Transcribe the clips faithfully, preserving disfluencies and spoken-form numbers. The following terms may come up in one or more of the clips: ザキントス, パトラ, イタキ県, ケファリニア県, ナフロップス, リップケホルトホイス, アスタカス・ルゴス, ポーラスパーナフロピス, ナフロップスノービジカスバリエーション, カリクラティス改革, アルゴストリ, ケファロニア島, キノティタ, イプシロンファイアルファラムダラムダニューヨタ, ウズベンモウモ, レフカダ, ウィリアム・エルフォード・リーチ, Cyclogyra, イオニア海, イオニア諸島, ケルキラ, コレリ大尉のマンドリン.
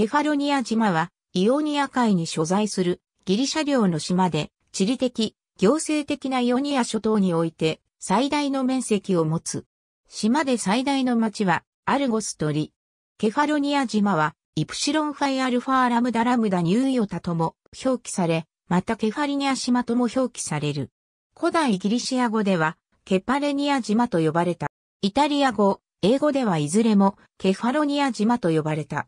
ケファロニア島は、イオニア海に所在するギリシャ領の島で、地理的、行政的なイオニア諸島において、最大の面積を持つ。島で最大の町は、アルゴスとリ。ケファロニア島は、イプシロンファイアルファラムダラムダニューヨタとも表記され、またケファリニア島とも表記される。古代ギリシア語では、ケパレニア島と呼ばれた。イタリア語、英語ではいずれも、ケファロニア島と呼ばれた。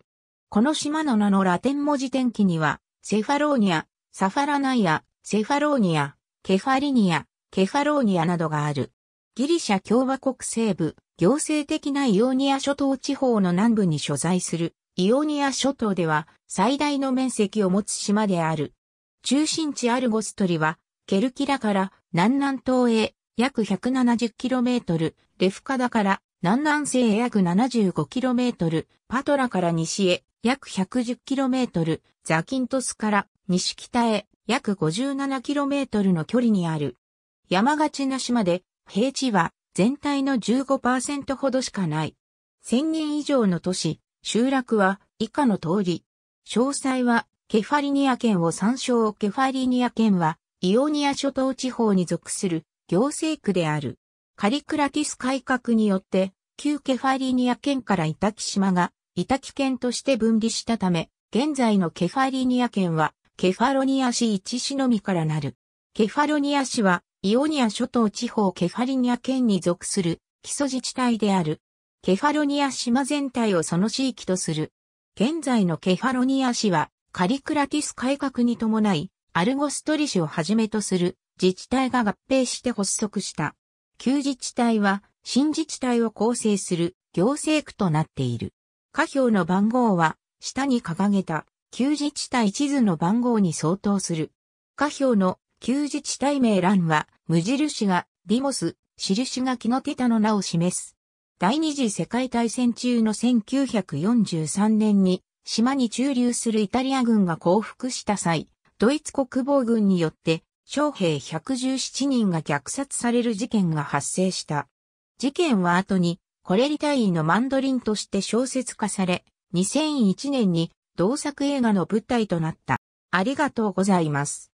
この島の名のラテン文字転記には、セファローニア、サファラナイア、セファローニア、ケファリニア、ケファローニアなどがある。ギリシャ共和国西部、行政的なイオニア諸島地方の南部に所在する、イオニア諸島では、最大の面積を持つ島である。中心地アルゴストリは、ケルキラから南南東へ約 ひゃくななじゅうキロメートル、レフカダから南南西へ約 ななじゅうごキロメートル、パトラから西へ約 ひゃくじゅうキロメートル、ザキントスから西北へ約 ごじゅうななキロメートル の距離にある。山がちな島で、平地は全体の じゅうごパーセント ほどしかない。せんにん以上の都市、集落は以下の通り。詳細はケファリニア県を参照。ケファリニア県はイオニア諸島地方に属する行政区である。カリクラティス改革によって旧ケファリニア県からイタキ島がイタキ県として分離したため、現在のケファリニア県はケファロニア市一市のみからなる。ケファロニア市はイオニア諸島地方ケファリニア県に属する基礎自治体である。ケファロニア島全体をその市域とする。現在のケファロニア市はカリクラティス改革に伴いアルゴストリ市をはじめとする自治体が合併して発足した。旧自治体は新自治体を構成する行政区となっている。下表の番号は下に掲げた旧自治体地図の番号に相当する。下表の旧自治体名欄は無印がディモス、印がキノテタの名を示す。第二次世界大戦中のせんきゅうひゃくよんじゅうさんねんに島に駐留するイタリア軍が降伏した際、ドイツ国防軍によって将兵ひゃくじゅうななにんが虐殺される事件が発生した。事件は後にコレリ大尉のマンドリンとして小説化され、にせんいちねんに同作映画の舞台となった。ありがとうございます。